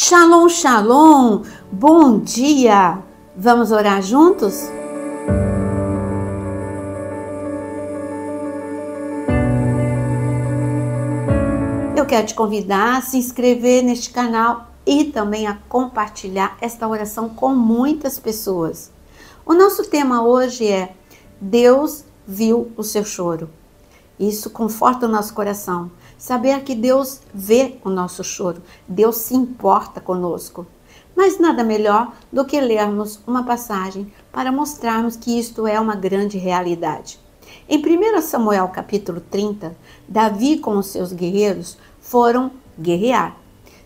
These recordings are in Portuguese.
Shalom, shalom! Bom dia! Vamos orar juntos? Eu quero te convidar a se inscrever neste canal e também a compartilhar esta oração com muitas pessoas. O nosso tema hoje é Deus viu o seu choro. Isso conforta o nosso coração. Saber que Deus vê o nosso choro, Deus se importa conosco. Mas nada melhor do que lermos uma passagem para mostrarmos que isto é uma grande realidade. Em 1 Samuel capítulo 30, Davi com os seus guerreiros foram guerrear.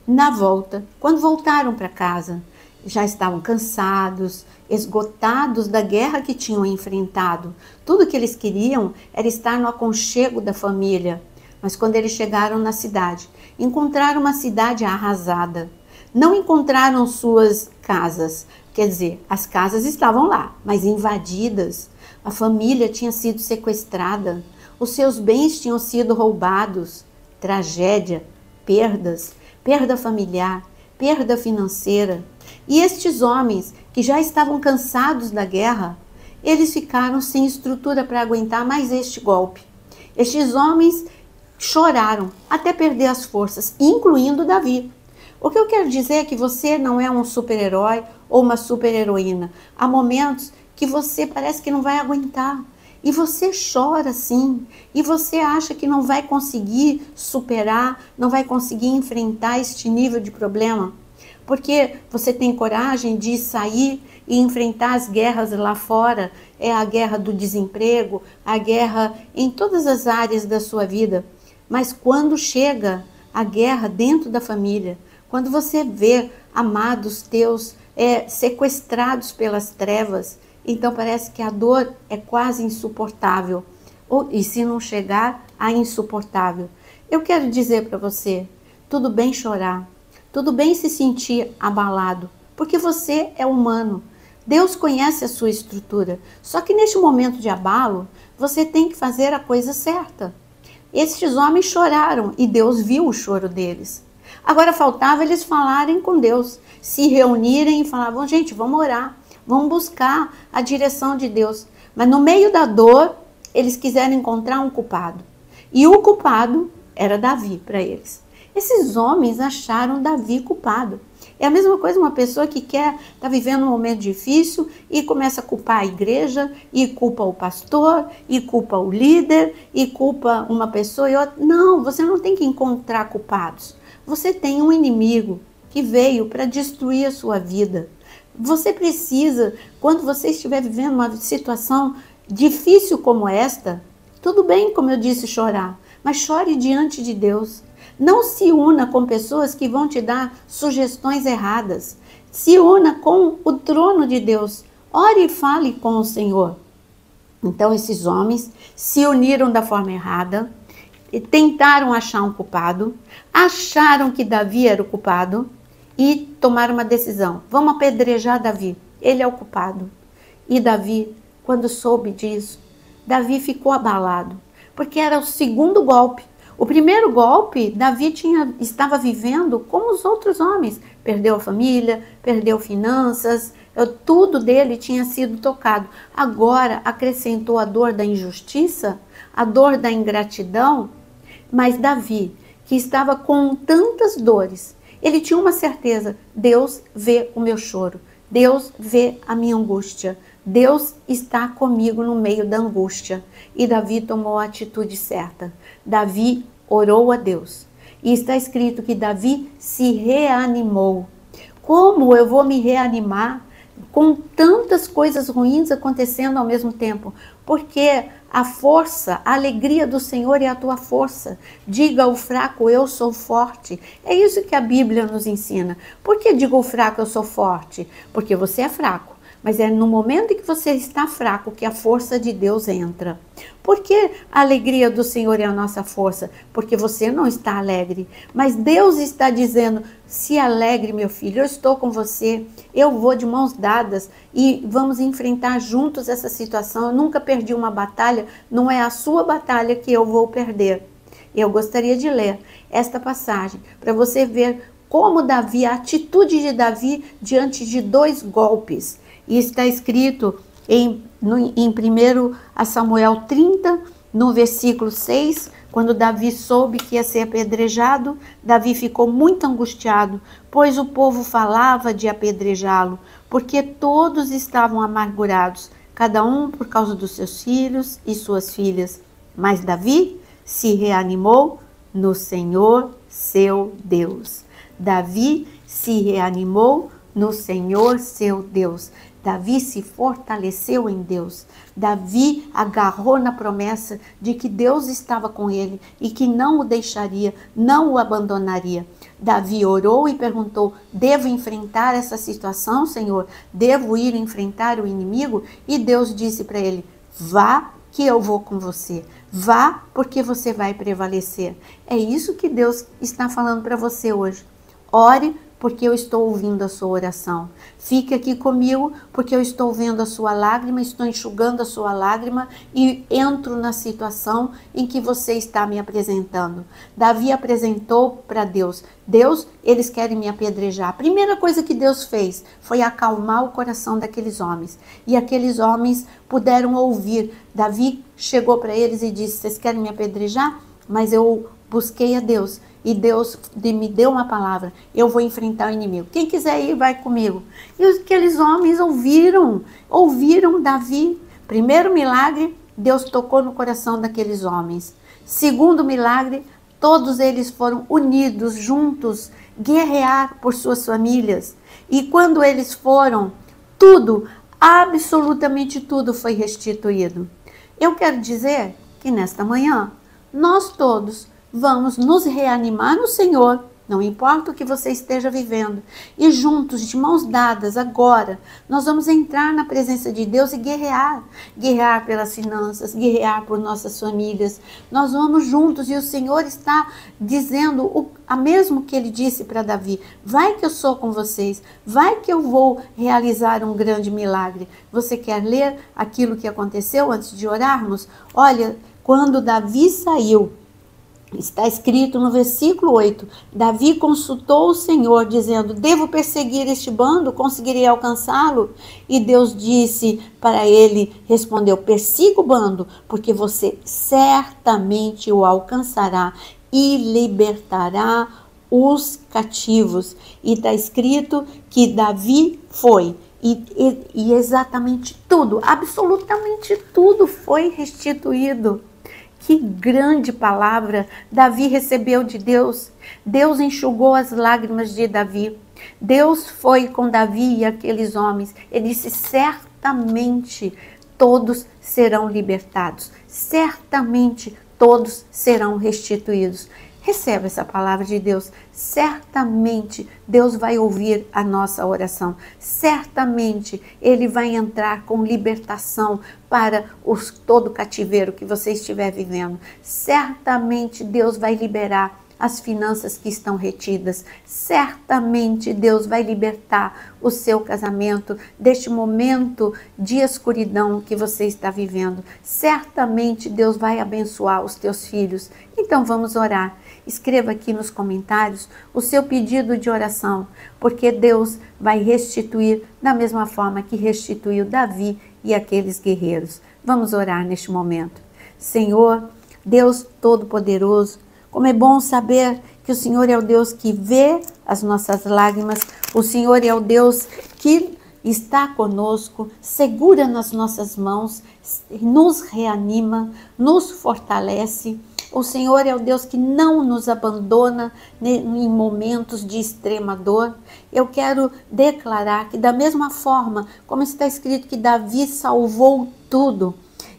Na volta, quando voltaram para casa, já estavam cansados, esgotados da guerra que tinham enfrentado. Tudo que eles queriam era estar no aconchego da família. Mas quando eles chegaram na cidade, encontraram uma cidade arrasada. Não encontraram suas casas, quer dizer, as casas estavam lá, mas invadidas. A família tinha sido sequestrada, os seus bens tinham sido roubados. Tragédia, perdas, perda familiar, perda financeira. E estes homens, que já estavam cansados da guerra, eles ficaram sem estrutura para aguentar mais este golpe. Estes homens choraram até perder as forças, incluindo Davi. O que eu quero dizer é que você não é um super-herói ou uma super-heroína. Há momentos que você parece que não vai aguentar. E você chora sim, e você acha que não vai conseguir superar, não vai conseguir enfrentar este nível de problema. Porque você tem coragem de sair e enfrentar as guerras lá fora. É a guerra do desemprego, a guerra em todas as áreas da sua vida. Mas quando chega a guerra dentro da família, quando você vê amados teus sequestrados pelas trevas, então parece que a dor é quase insuportável. E se não chegar a insuportável. Eu quero dizer para você, tudo bem chorar, tudo bem se sentir abalado, porque você é humano. Deus conhece a sua estrutura. Só que neste momento de abalo, você tem que fazer a coisa certa. Estes homens choraram e Deus viu o choro deles. Agora faltava eles falarem com Deus, se reunirem e falavam, gente, vamos orar, vamos buscar a direção de Deus. Mas no meio da dor, eles quiseram encontrar um culpado. E o culpado era Davi para eles. Esses homens acharam Davi culpado. É a mesma coisa uma pessoa que está vivendo um momento difícil e começa a culpar a igreja, e culpa o pastor, e culpa o líder, e culpa uma pessoa e outra. Não, você não tem que encontrar culpados. Você tem um inimigo que veio para destruir a sua vida. Você precisa, quando você estiver vivendo uma situação difícil como esta, tudo bem, como eu disse, chorar, mas chore diante de Deus. Não se una com pessoas que vão te dar sugestões erradas. Se una com o trono de Deus. Ore e fale com o Senhor. Então esses homens se uniram da forma errada. E tentaram achar um culpado. Acharam que Davi era o culpado. E tomaram uma decisão. Vamos apedrejar Davi. Ele é o culpado. E Davi, quando soube disso, Davi ficou abalado. Porque era o segundo golpe. O primeiro golpe, Davi estava vivendo como os outros homens. Perdeu a família, perdeu finanças, tudo dele tinha sido tocado. Agora acrescentou a dor da injustiça, a dor da ingratidão. Mas Davi, que estava com tantas dores, ele tinha uma certeza, Deus vê o meu choro, Deus vê a minha angústia, Deus está comigo no meio da angústia. E Davi tomou a atitude certa. Davi orou a Deus. E está escrito que Davi se reanimou. Como eu vou me reanimar com tantas coisas ruins acontecendo ao mesmo tempo? Porque a força, a alegria do Senhor é a tua força. Diga ao fraco, eu sou forte. É isso que a Bíblia nos ensina. Por que digo ao fraco, eu sou forte? Porque você é fraco. Mas é no momento em que você está fraco que a força de Deus entra. Por que a alegria do Senhor é a nossa força? Porque você não está alegre. Mas Deus está dizendo, se alegre meu filho, eu estou com você, eu vou de mãos dadas e vamos enfrentar juntos essa situação. Eu nunca perdi uma batalha, não é a sua batalha que eu vou perder. Eu gostaria de ler esta passagem para você ver como Davi, a atitude de Davi diante de dois golpes. E está escrito em 1 Samuel 30, no versículo 6, quando Davi soube que ia ser apedrejado, Davi ficou muito angustiado, pois o povo falava de apedrejá-lo, porque todos estavam amargurados, cada um por causa dos seus filhos e suas filhas. Mas Davi se reanimou no Senhor seu Deus. Davi se reanimou no Senhor seu Deus. Davi se fortaleceu em Deus. Davi agarrou na promessa de que Deus estava com ele e que não o deixaria, não o abandonaria. Davi orou e perguntou: devo enfrentar essa situação, Senhor? Devo ir enfrentar o inimigo? E Deus disse para ele: vá, que eu vou com você. Vá, porque você vai prevalecer. É isso que Deus está falando para você hoje. Ore, porque eu estou ouvindo a sua oração. Fique aqui comigo, porque eu estou vendo a sua lágrima, estou enxugando a sua lágrima e entro na situação em que você está me apresentando. Davi apresentou para Deus: Deus, eles querem me apedrejar. A primeira coisa que Deus fez foi acalmar o coração daqueles homens. E aqueles homens puderam ouvir. Davi chegou para eles e disse: vocês querem me apedrejar? Mas eu busquei a Deus. E Deus me deu uma palavra: eu vou enfrentar o inimigo. Quem quiser ir, vai comigo. E aqueles homens ouviram Davi. Primeiro milagre, Deus tocou no coração daqueles homens. Segundo milagre, todos eles foram unidos, juntos, guerrear por suas famílias. E quando eles foram, tudo, absolutamente tudo foi restituído. Eu quero dizer que nesta manhã, nós todos vamos nos reanimar no Senhor, não importa o que você esteja vivendo. E juntos, de mãos dadas, agora, nós vamos entrar na presença de Deus e guerrear. Guerrear pelas finanças, guerrear por nossas famílias. Nós vamos juntos, e o Senhor está dizendo o mesmo que Ele disse para Davi: vai que eu sou com vocês, vai que eu vou realizar um grande milagre. Você quer ler aquilo que aconteceu antes de orarmos? Olha, quando Davi saiu, está escrito no versículo 8, Davi consultou o Senhor, dizendo: devo perseguir este bando? Conseguirei alcançá-lo? E Deus disse para ele, respondeu: persiga o bando, porque você certamente o alcançará e libertará os cativos. E está escrito que Davi foi. E exatamente tudo, absolutamente tudo foi restituído. Que grande palavra Davi recebeu de Deus. Deus enxugou as lágrimas de Davi. Deus foi com Davi e aqueles homens. Ele disse: certamente todos serão libertados. Certamente todos serão restituídos. Receba essa palavra de Deus. Certamente Deus vai ouvir a nossa oração. Certamente Ele vai entrar com libertação para todo cativeiro que você estiver vivendo. Certamente Deus vai liberar as finanças que estão retidas. Certamente Deus vai libertar o seu casamento deste momento de escuridão que você está vivendo. Certamente Deus vai abençoar os teus filhos. Então vamos orar. Escreva aqui nos comentários o seu pedido de oração, porque Deus vai restituir da mesma forma que restituiu Davi e aqueles guerreiros. Vamos orar neste momento. Senhor, Deus Todo-Poderoso, como é bom saber que o Senhor é o Deus que vê as nossas lágrimas. O Senhor é o Deus que está conosco, segura nas nossas mãos, nos reanima, nos fortalece. O Senhor é o Deus que não nos abandona em momentos de extrema dor. Eu quero declarar que da mesma forma, como está escrito que Davi salvou tudo,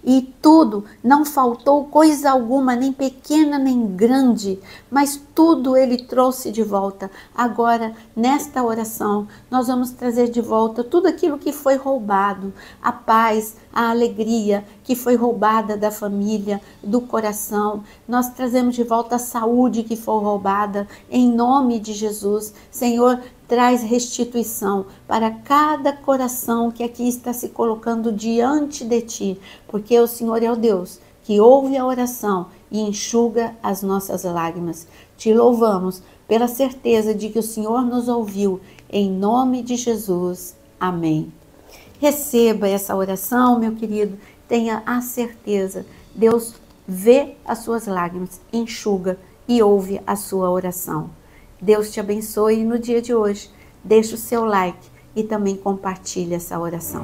e tudo, não faltou coisa alguma, nem pequena nem grande, mas tudo Ele trouxe de volta. Agora, nesta oração, nós vamos trazer de volta tudo aquilo que foi roubado, a paz, a alegria que foi roubada da família, do coração. Nós trazemos de volta a saúde que foi roubada, em nome de Jesus. Senhor, traz restituição para cada coração que aqui está se colocando diante de Ti, porque o Senhor é o Deus que ouve a oração e enxuga as nossas lágrimas. Te louvamos pela certeza de que o Senhor nos ouviu. Em nome de Jesus. Amém. Receba essa oração, meu querido. Tenha a certeza. Deus vê as suas lágrimas, enxuga e ouve a sua oração. Deus te abençoe no dia de hoje. Deixe o seu like e também compartilhe essa oração.